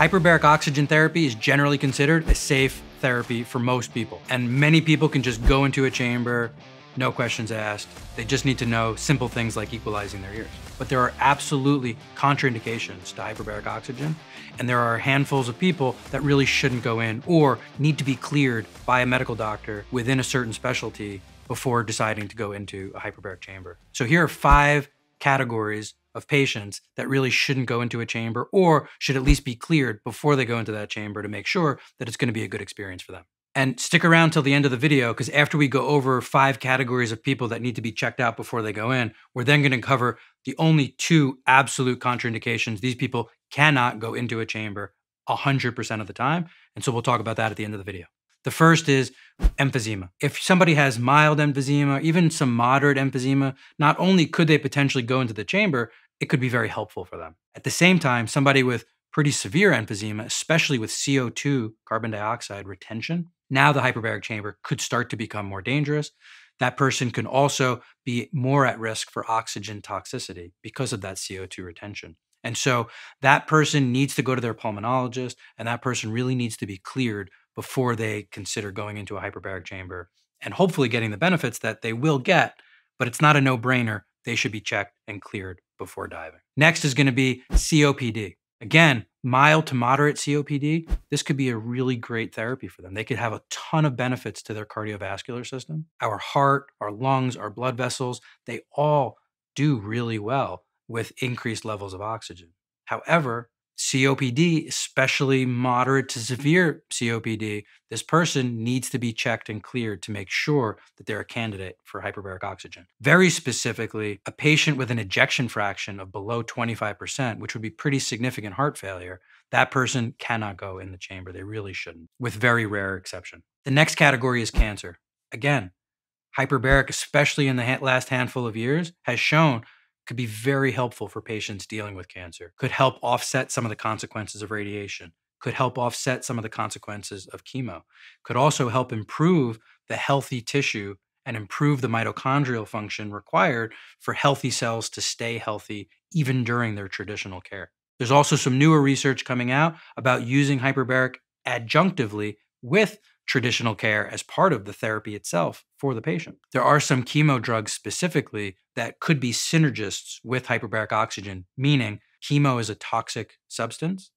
Hyperbaric oxygen therapy is generally considered a safe therapy for most people. And many people can just go into a chamber, no questions asked. They just need to know simple things like equalizing their ears. But there are absolutely contraindications to hyperbaric oxygen, and there are handfuls of people that really shouldn't go in or need to be cleared by a medical doctor within a certain specialty before deciding to go into a hyperbaric chamber. So here are 5 categories of patients that really shouldn't go into a chamber or should at least be cleared before they go into that chamber to make sure that it's going to be a good experience for them. And stick around till the end of the video, because after we go over 5 categories of people that need to be checked out before they go in, we're then going to cover the only 2 absolute contraindications. These people cannot go into a chamber 100% of the time. And so we'll talk about that at the end of the video. The first is emphysema. If somebody has mild emphysema, even some moderate emphysema, not only could they potentially go into the chamber, it could be very helpful for them. At the same time, somebody with pretty severe emphysema, especially with CO2, carbon dioxide retention, now the hyperbaric chamber could start to become more dangerous. That person can also be more at risk for oxygen toxicity because of that CO2 retention. And so that person needs to go to their pulmonologist, and that person really needs to be cleared before they consider going into a hyperbaric chamber and hopefully getting the benefits that they will get, but it's not a no-brainer. They should be checked and cleared before diving. Next is going to be COPD. Again, mild to moderate COPD, this could be a really great therapy for them. They could have a ton of benefits to their cardiovascular system. Our heart, our lungs, our blood vessels, they all do really well with increased levels of oxygen. However, COPD, especially moderate to severe COPD, this person needs to be checked and cleared to make sure that they're a candidate for hyperbaric oxygen. Very specifically, a patient with an ejection fraction of below 25%, which would be pretty significant heart failure, that person cannot go in the chamber. They really shouldn't, with very rare exception. The next category is cancer. Again, hyperbaric, especially in the last handful of years, has shown could be very helpful for patients dealing with cancer, could help offset some of the consequences of radiation, could help offset some of the consequences of chemo, could also help improve the healthy tissue and improve the mitochondrial function required for healthy cells to stay healthy even during their traditional care. There's also some newer research coming out about using hyperbaric adjunctively with traditional care as part of the therapy itself for the patient. There are some chemo drugs specifically that could be synergists with hyperbaric oxygen, meaning chemo is a toxic substance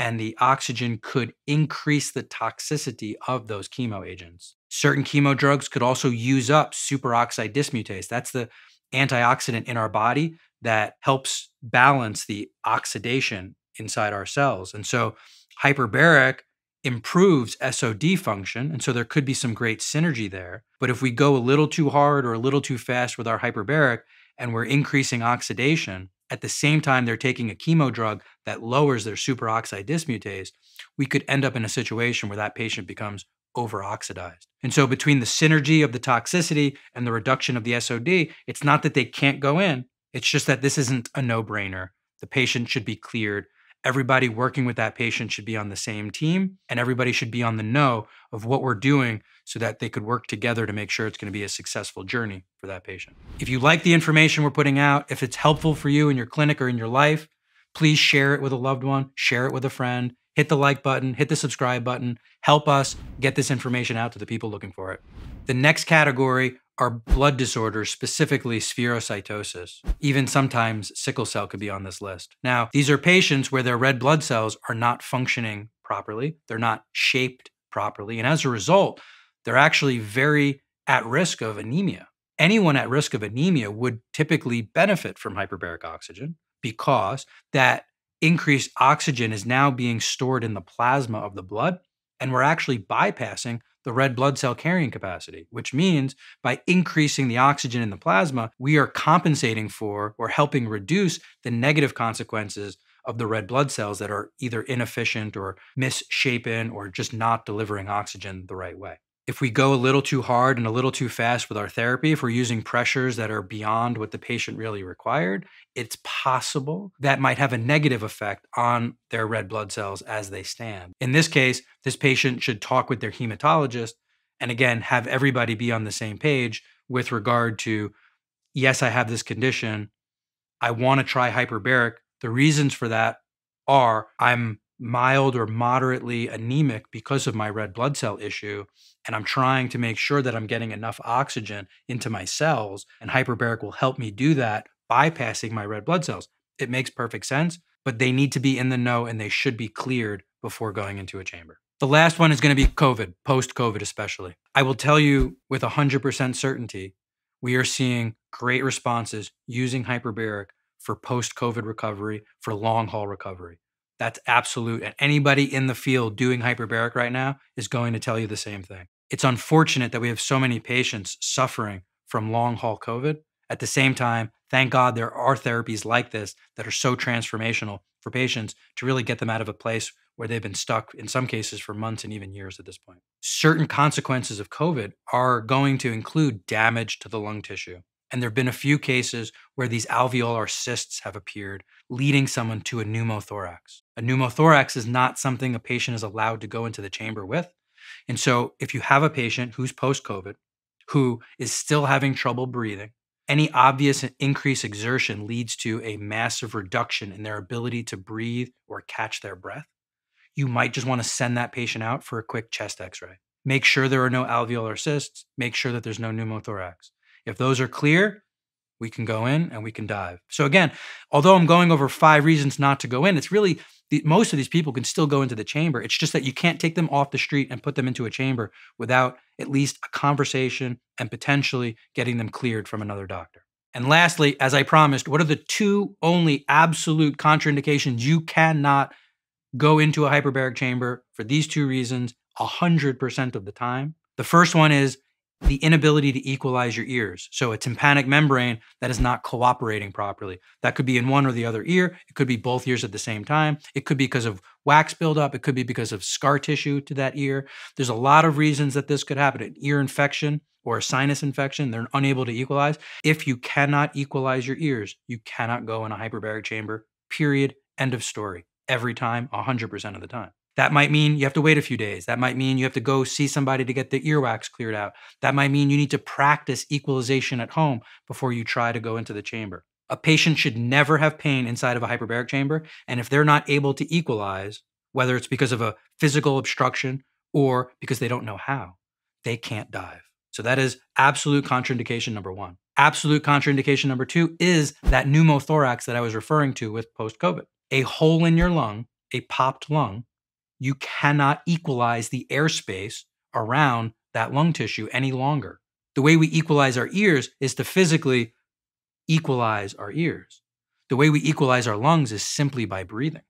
and the oxygen could increase the toxicity of those chemo agents. Certain chemo drugs could also use up superoxide dismutase. That's the antioxidant in our body that helps balance the oxidation inside our cells. And so hyperbaric improves SOD function, and so there could be some great synergy there. But if we go a little too hard or a little too fast with our hyperbaric and we're increasing oxidation, at the same time they're taking a chemo drug that lowers their superoxide dismutase, we could end up in a situation where that patient becomes overoxidized. And so between the synergy of the toxicity and the reduction of the SOD, it's not that they can't go in, it's just that this isn't a no-brainer. The patient should be cleared. Everybody working with that patient should be on the same team, and everybody should be on the know of what we're doing so that they could work together to make sure it's going to be a successful journey for that patient. If you like the information we're putting out, if it's helpful for you in your clinic or in your life, please share it with a loved one, share it with a friend, hit the like button, hit the subscribe button, help us get this information out to the people looking for it. The next category are blood disorders, specifically spherocytosis. Even sometimes sickle cell could be on this list. Now, these are patients where their red blood cells are not functioning properly. They're not shaped properly. And as a result, they're actually very at risk of anemia. Anyone at risk of anemia would typically benefit from hyperbaric oxygen because that increased oxygen is now being stored in the plasma of the blood, and we're actually bypassing the red blood cell carrying capacity, which means by increasing the oxygen in the plasma, we are compensating for or helping reduce the negative consequences of the red blood cells that are either inefficient or misshapen or just not delivering oxygen the right way. If we go a little too hard and a little too fast with our therapy, if we're using pressures that are beyond what the patient really required, it's possible that might have a negative effect on their red blood cells as they stand. In this case, this patient should talk with their hematologist and again, have everybody be on the same page with regard to, yes, I have this condition. I want to try hyperbaric. The reasons for that are I'm mild or moderately anemic because of my red blood cell issue, and I'm trying to make sure that I'm getting enough oxygen into my cells, and hyperbaric will help me do that, bypassing my red blood cells. It makes perfect sense, but they need to be in the know and they should be cleared before going into a chamber. The last one is going to be COVID, post-COVID especially. I will tell you with 100% certainty, we are seeing great responses using hyperbaric for post-COVID recovery, for long-haul recovery. That's absolute. And anybody in the field doing hyperbaric right now is going to tell you the same thing. It's unfortunate that we have so many patients suffering from long-haul COVID. At the same time, thank God there are therapies like this that are so transformational for patients to really get them out of a place where they've been stuck in some cases for months and even years at this point. Certain consequences of COVID are going to include damage to the lung tissue. And there have been a few cases where these alveolar cysts have appeared, leading someone to a pneumothorax. A pneumothorax is not something a patient is allowed to go into the chamber with. And so if you have a patient who's post-COVID, who is still having trouble breathing, any obvious increased exertion leads to a massive reduction in their ability to breathe or catch their breath. You might just want to send that patient out for a quick chest x-ray. Make sure there are no alveolar cysts. Make sure that there's no pneumothorax. If those are clear, we can go in and we can dive. So again, although I'm going over 5 reasons not to go in, it's really, most of these people can still go into the chamber. It's just that you can't take them off the street and put them into a chamber without at least a conversation and potentially getting them cleared from another doctor. And lastly, as I promised, what are the 2 only absolute contraindications? You cannot go into a hyperbaric chamber for these 2 reasons 100% of the time. The first one is the inability to equalize your ears. So a tympanic membrane that is not cooperating properly. That could be in one or the other ear. It could be both ears at the same time. It could be because of wax buildup. It could be because of scar tissue to that ear. There's a lot of reasons that this could happen. An ear infection or a sinus infection, they're unable to equalize. If you cannot equalize your ears, you cannot go in a hyperbaric chamber, period, end of story. Every time, 100% of the time. That might mean you have to wait a few days. That might mean you have to go see somebody to get the earwax cleared out. That might mean you need to practice equalization at home before you try to go into the chamber. A patient should never have pain inside of a hyperbaric chamber. And if they're not able to equalize, whether it's because of a physical obstruction or because they don't know how, they can't dive. So that is absolute contraindication number 1. Absolute contraindication number 2 is that pneumothorax that I was referring to with post-COVID. A hole in your lung, a popped lung, you cannot equalize the airspace around that lung tissue any longer. The way we equalize our ears is to physically equalize our ears. The way we equalize our lungs is simply by breathing.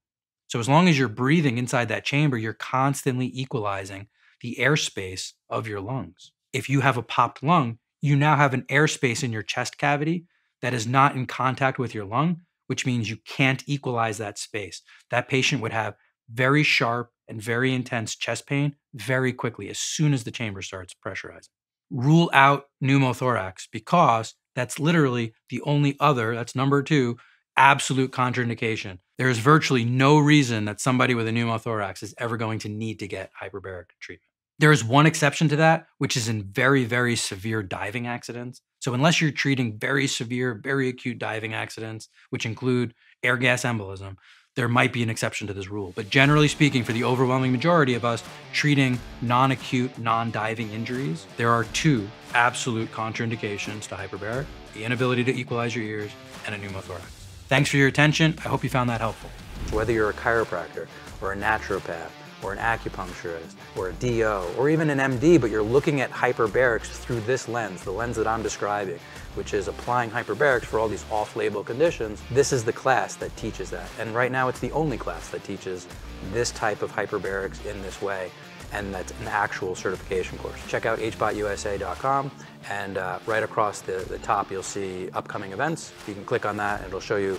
So as long as you're breathing inside that chamber, you're constantly equalizing the airspace of your lungs. If you have a popped lung, you now have an airspace in your chest cavity that is not in contact with your lung, which means you can't equalize that space. That patient would have very sharp and very intense chest pain very quickly as soon as the chamber starts pressurizing. Rule out pneumothorax because that's literally the only other, that's number 2, absolute contraindication. There is virtually no reason that somebody with a pneumothorax is ever going to need to get hyperbaric treatment. There is one exception to that, which is in very, very severe diving accidents. So unless you're treating very severe, very acute diving accidents, which include air gas embolism, there might be an exception to this rule. But generally speaking, for the overwhelming majority of us treating non-acute, non-diving injuries, there are 2 absolute contraindications to hyperbaric, the inability to equalize your ears and a pneumothorax. Thanks for your attention. I hope you found that helpful. Whether you're a chiropractor or a naturopath or an acupuncturist or a DO or even an MD, but you're looking at hyperbarics through this lens, the lens that I'm describing, which is applying hyperbarics for all these off-label conditions, this is the class that teaches that. And right now it's the only class that teaches this type of hyperbarics in this way, and that's an actual certification course. Check out hbotusa.com, and right across the top you'll see upcoming events. You can click on that and it'll show you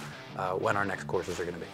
when our next courses are going to be.